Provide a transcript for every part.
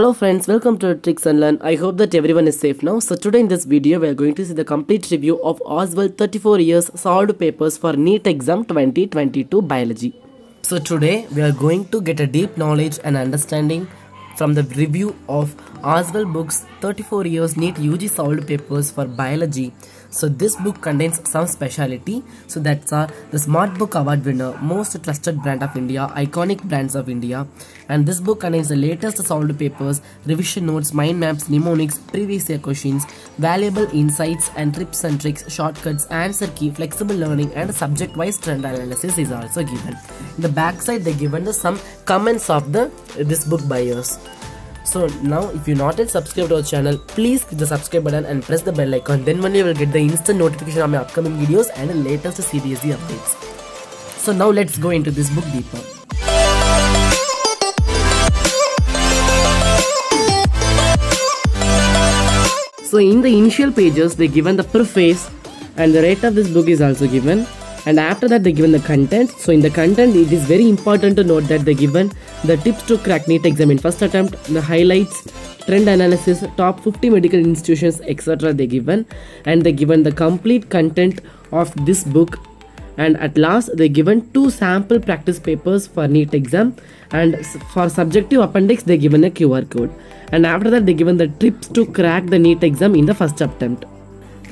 Hello friends, welcome to Edu Tricks and Learn. I hope that everyone is safe now. So today in this video we are going to see the complete review of Oswaal 34 years solved papers for NEET exam 2022 biology. So today we are going to get a deep knowledge and understanding from the review of Oswaal books 34 years NEET UG solved papers for biology. So this book contains some speciality. So that's the Smart Book Award winner, most trusted brand of India, iconic brands of India. And this book contains the latest solved papers, revision notes, mind maps, mnemonics, previous year questions, valuable insights and tips and tricks, shortcuts, answer key, flexible learning and subject-wise trend analysis is also given. In the backside they given some comments of this book buyers. So now if you not yet subscribed to our channel, please click the subscribe button and press the bell icon. Then only you will get the instant notification of my upcoming videos and the latest CBSE updates. So now let's go into this book deeper. So in the initial pages they given the preface and the rate of this book is also given. And after that they given the content. So in the content it is very important to note that they given the tips to crack NEET exam in first attempt, the highlights, trend analysis, top 50 medical institutions etc. they given, and they given the complete content of this book. And at last they given two sample practice papers for NEET exam, and for subjective appendix they given a QR code. And after that they given the tips to crack the NEET exam in the first attempt.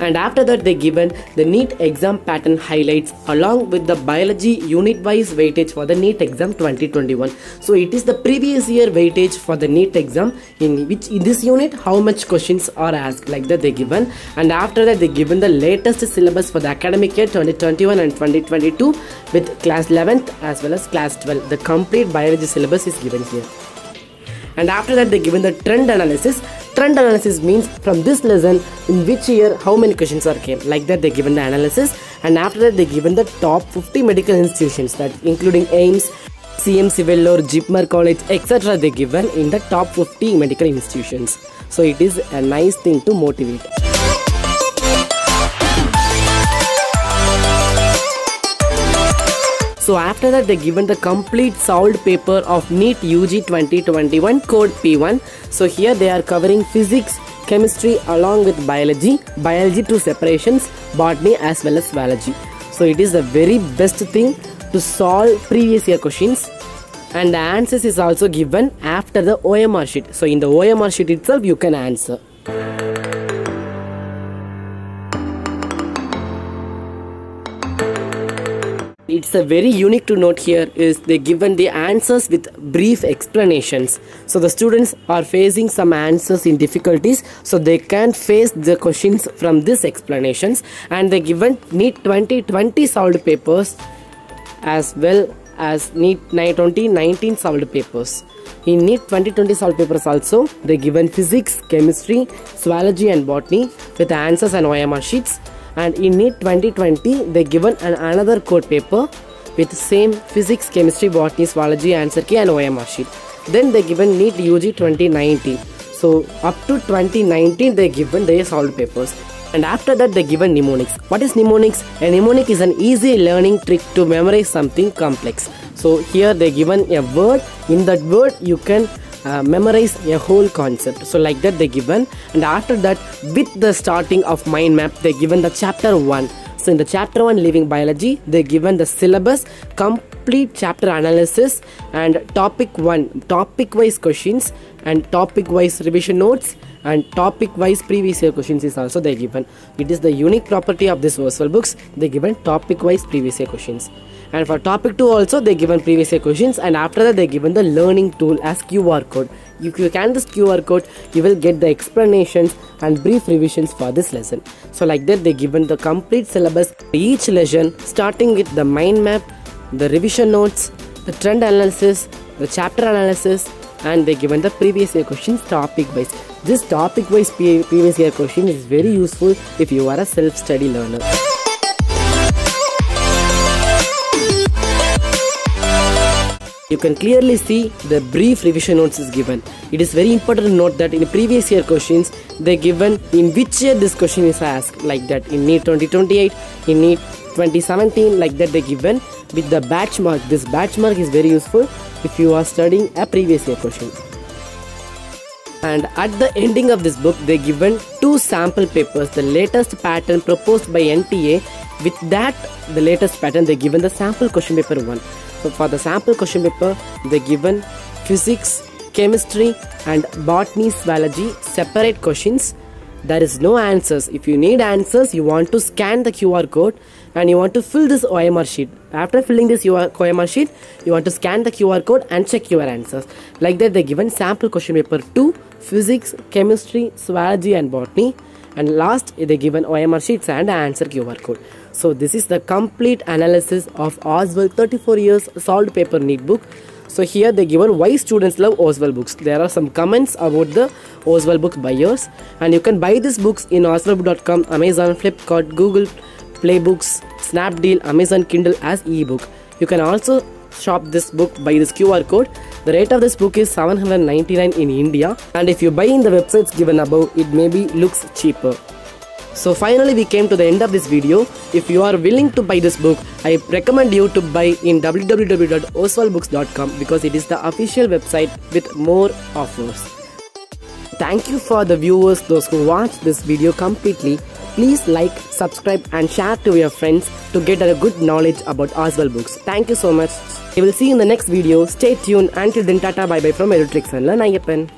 And after that they given the NEET exam pattern highlights along with the biology unit wise weightage for the NEET exam 2021. So it is the previous year weightage for the NEET exam, in which in this unit how much questions are asked, like that they given. And after that they given the latest syllabus for the academic year 2021 and 2022 with class 11th as well as class 12. The complete biology syllabus is given here. And after that they given the trend analysis. Trend analysis means from this lesson in which year how many questions are came, like that they given the analysis. And after that they given the top 50 medical institutions, that including AIIMS, CMC Vellore, JIPMER college etc. they given in the top 50 medical institutions. So it is a nice thing to motivate. So after that they given the complete solved paper of NEET UG 2021 code P1. So here they are covering physics, chemistry along with biology, biology to separations, botany as well as zoology. So it is the very best thing to solve previous year questions. And the answers is also given after the OMR sheet. So in the OMR sheet itself you can answer. It's a very unique to note here is they given the answers with brief explanations. So the students are facing some answers in difficulties, so they can face the questions from these explanations. And they given NEET 2020 solved papers as well as NEET 2019 solved papers. In NEET 2020 solved papers also they given physics, chemistry, zoology and botany with answers and OMR sheets. And in NEET 2020 they given another code paper with same physics, chemistry, botany, zoology, answer key and OMR sheet. Then they given NEET UG 2019. So up to 2019 they given their solved papers. And after that they given mnemonics. What is mnemonics? A mnemonic is an easy learning trick to memorize something complex. So here they given a word, in that word you can memorize a whole concept. So like that they given. And after that with the starting of mind map they given the chapter 1. So in the chapter 1 leaving biology they given the syllabus, complete chapter analysis and topic 1, topic wise questions and topic wise revision notes and topic wise previous year questions is also they given. It is the unique property of this Oswaal books, they given topic wise previous year questions. And for topic 2 also they given previous year questions. And after that they given the learning tool as QR code. If you scan this QR code you will get the explanations and brief revisions for this lesson. So like that they given the complete syllabus for each lesson, starting with the mind map, the revision notes, the trend analysis, the chapter analysis, and they given the previous year questions topic wise. This topic wise previous year question is very useful if you are a self-study learner. You can clearly see the brief revision notes is given. It is very important to note that in previous year questions they given in which year this question is asked, like that in NEET 2028, in NEET 2017, like that they given with the batch mark. This batch mark is very useful if you are studying a previous year question. And at the ending of this book, they given two sample papers, the latest pattern proposed by NTA. With that, the latest pattern, they given the sample question paper 1. So for the sample question paper, they given physics, chemistry and botany, zoology separate questions. There is no answers. If you need answers, you want to scan the QR code and you want to fill this OMR sheet. After filling this OMR sheet, you want to scan the QR code and check your answers. Like that, they given sample question paper 2, physics, chemistry, zoology and botany. And last, they given OMR sheets and answer QR code. So this is the complete analysis of Oswaal 34 years solved paper NEET book. So here they given why students love Oswaal books. There are some comments about the Oswaal book buyers, and you can buy these books in oswaal.com, Amazon, Flipkart, Google Play Books, Snap Deal, Amazon Kindle as ebook. You can also shop this book by this QR code. The rate of this book is 799 in India, and if you buy in the websites given above, it maybe looks cheaper. So finally we came to the end of this video. If you are willing to buy this book, I recommend you to buy in www.oswaalbooks.com because it is the official website with more offers. Thank you for the viewers, those who watched this video completely. Please like, subscribe and share to your friends to get a good knowledge about Oswaal books. Thank you so much. We will see you in the next video. Stay tuned. Until then, tata, bye bye from Edu Tricks and Learn.